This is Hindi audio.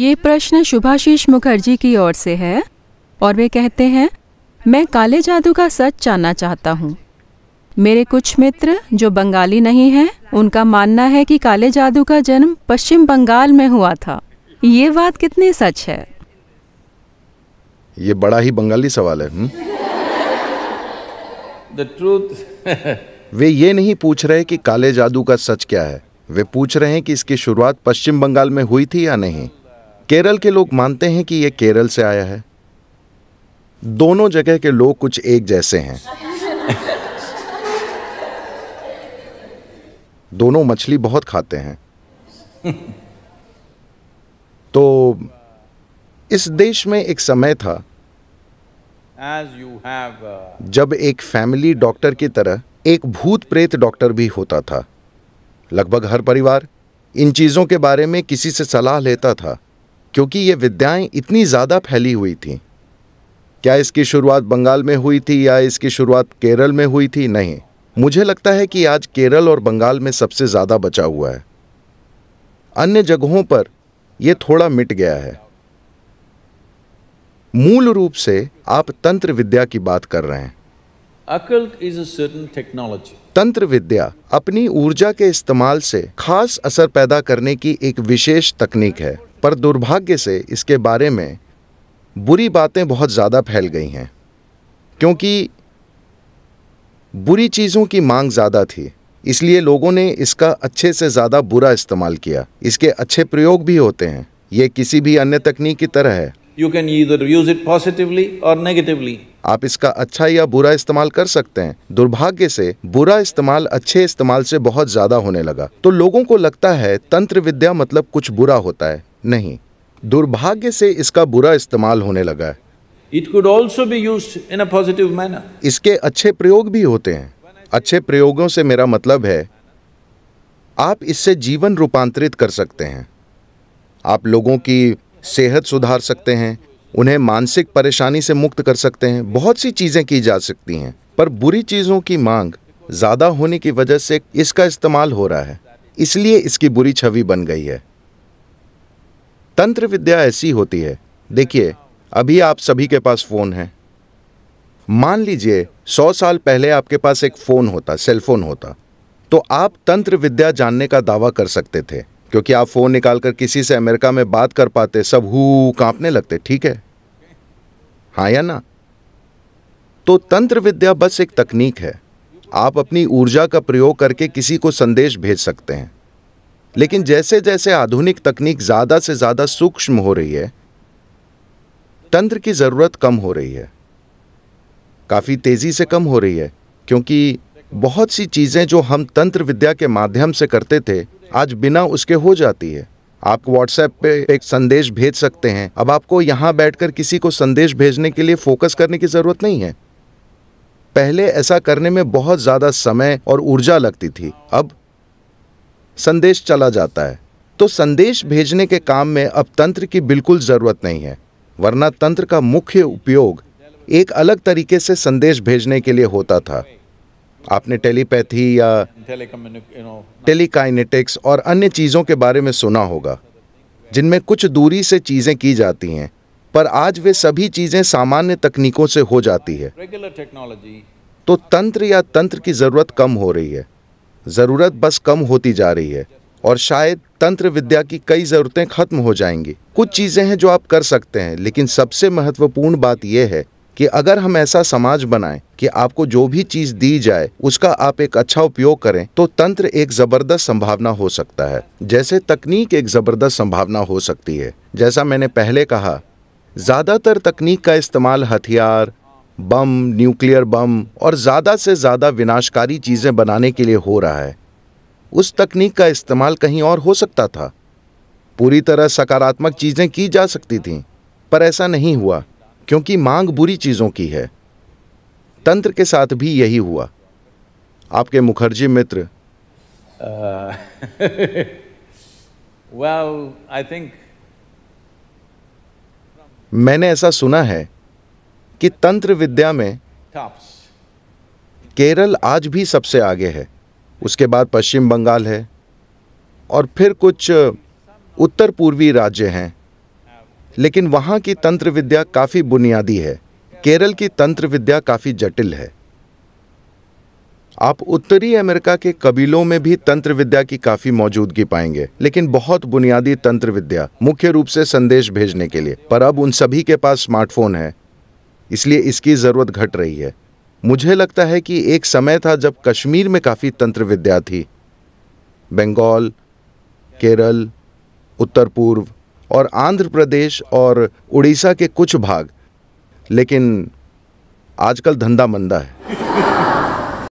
ये प्रश्न शुभाशीष मुखर्जी की ओर से है और वे कहते हैं, मैं काले जादू का सच जानना चाहता हूँ। मेरे कुछ मित्र जो बंगाली नहीं हैं, उनका मानना है कि काले जादू का जन्म पश्चिम बंगाल में हुआ था। ये बात कितनी सच है? ये बड़ा ही बंगाली सवाल है। The truth... वे ये नहीं पूछ रहे कि काले जादू का सच क्या है, वे पूछ रहे हैं कि इसकी शुरुआत पश्चिम बंगाल में हुई थी या नहीं। केरल के लोग मानते हैं कि यह केरल से आया है। दोनों जगह के लोग कुछ एक जैसे हैं। दोनों मछली बहुत खाते हैं। तो इस देश में एक समय था जब एक फैमिली डॉक्टर की तरह एक भूत प्रेत डॉक्टर भी होता था। लगभग हर परिवार इन चीज़ों के बारे में किसी से सलाह लेता था क्योंकि ये विद्याएं इतनी ज़्यादा फैली हुई थीं। क्या इसकी शुरुआत बंगाल में हुई थी या इसकी शुरुआत केरल में हुई थी? नहीं, मुझे लगता है कि आज केरल और बंगाल में सबसे ज़्यादा बचा हुआ है। अन्य जगहों पर यह थोड़ा मिट गया है। मूल रूप से आप तंत्र विद्या की बात कर रहे हैं। तंत्र विद्या अपनी ऊर्जा के इस्तेमाल से खास असर पैदा करने की एक विशेष तकनीक है, पर दुर्भाग्य से इसके बारे में बुरी बातें बहुत ज़्यादा फैल गई हैं क्योंकि बुरी चीज़ों की मांग ज़्यादा थी, इसलिए लोगों ने इसका अच्छे से ज़्यादा बुरा इस्तेमाल किया। इसके अच्छे प्रयोग भी होते हैं। ये किसी भी अन्य तकनीक की तरह है। You can either use it positively or negatively. आप इसका अच्छा या बुरा इस्तेमाल कर सकते हैं। दुर्भाग्य से बुरा इस्तेमाल अच्छे इस्तेमाल से बहुत ज्यादा होने लगा, तो लोगों को लगता है तंत्र विद्या मतलब कुछ बुरा होता है। नहीं, दुर्भाग्य से इसका बुरा इस्तेमाल होने लगा है। It could also be used in a positive manner. इसके अच्छे प्रयोग भी होते हैं। अच्छे प्रयोगों से मेरा मतलब है आप इससे जीवन रूपांतरित कर सकते हैं। आप लोगों की सेहत सुधार सकते हैं, उन्हें मानसिक परेशानी से मुक्त कर सकते हैं, बहुत सी चीज़ें की जा सकती हैं। पर बुरी चीज़ों की मांग ज़्यादा होने की वजह से इसका इस्तेमाल हो रहा है, इसलिए इसकी बुरी छवि बन गई है। तंत्र विद्या ऐसी होती है। देखिए, अभी आप सभी के पास फ़ोन है। मान लीजिए 100 साल पहले आपके पास एक फ़ोन होता, सेलफोन होता, तो आप तंत्र विद्या जानने का दावा कर सकते थे क्योंकि आप फ़ोन निकालकर किसी से अमेरिका में बात कर पाते। सब हूँ कांपने लगते, ठीक है, हाँ या ना? तो तंत्र विद्या बस एक तकनीक है। आप अपनी ऊर्जा का प्रयोग करके किसी को संदेश भेज सकते हैं। लेकिन जैसे जैसे आधुनिक तकनीक ज़्यादा से ज़्यादा सूक्ष्म हो रही है, तंत्र की ज़रूरत कम हो रही है, काफ़ी तेज़ी से कम हो रही है, क्योंकि बहुत सी चीज़ें जो हम तंत्र विद्या के माध्यम से करते थे आज बिना उसके हो जाती है। आप व्हाट्सएप पे एक संदेश भेज सकते हैं। अब आपको यहाँ बैठकर किसी को संदेश भेजने के लिए फोकस करने की ज़रूरत नहीं है। पहले ऐसा करने में बहुत ज़्यादा समय और ऊर्जा लगती थी, अब संदेश चला जाता है। तो संदेश भेजने के काम में अब तंत्र की बिल्कुल ज़रूरत नहीं है, वरना तंत्र का मुख्य उपयोग एक अलग तरीके से संदेश भेजने के लिए होता था। आपने टेलीपैथी या टेलीकाइनेटिक्स और अन्य चीज़ों के बारे में सुना होगा जिनमें कुछ दूरी से चीज़ें की जाती हैं, पर आज वे सभी चीज़ें सामान्य तकनीकों से हो जाती है। तो तंत्र या तंत्र की ज़रूरत कम हो रही है, ज़रूरत बस कम होती जा रही है और शायद तंत्र विद्या की कई ज़रूरतें खत्म हो जाएंगी। कुछ चीज़ें हैं जो आप कर सकते हैं, लेकिन सबसे महत्वपूर्ण बात यह है कि अगर हम ऐसा समाज बनाएं कि आपको जो भी चीज़ दी जाए उसका आप एक अच्छा उपयोग करें, तो तंत्र एक ज़बरदस्त संभावना हो सकता है, जैसे तकनीक एक ज़बरदस्त संभावना हो सकती है। जैसा मैंने पहले कहा, ज़्यादातर तकनीक का इस्तेमाल हथियार, बम, न्यूक्लियर बम और ज़्यादा से ज़्यादा विनाशकारी चीज़ें बनाने के लिए हो रहा है। उस तकनीक का इस्तेमाल कहीं और हो सकता था, पूरी तरह सकारात्मक चीज़ें की जा सकती थीं, पर ऐसा नहीं हुआ क्योंकि मांग बुरी चीज़ों की है। तंत्र के साथ भी यही हुआ। आपके मुखर्जी मित्र मैंने ऐसा सुना है कि तंत्र विद्या में केरल आज भी सबसे आगे है, उसके बाद पश्चिम बंगाल है और फिर कुछ उत्तर पूर्वी राज्य हैं लेकिन वहाँ की तंत्र विद्या काफ़ी बुनियादी है। केरल की तंत्र विद्या काफ़ी जटिल है। आप उत्तरी अमेरिका के कबीलों में भी तंत्र विद्या की काफ़ी मौजूदगी पाएंगे, लेकिन बहुत बुनियादी तंत्र विद्या, मुख्य रूप से संदेश भेजने के लिए। पर अब उन सभी के पास स्मार्टफोन है, इसलिए इसकी ज़रूरत घट रही है। मुझे लगता है कि एक समय था जब कश्मीर में काफ़ी तंत्र विद्या थी। बंगाल, केरल, उत्तर पूर्व और आंध्र प्रदेश और उड़ीसा के कुछ भाग, लेकिन आजकल धंधा मंदा है।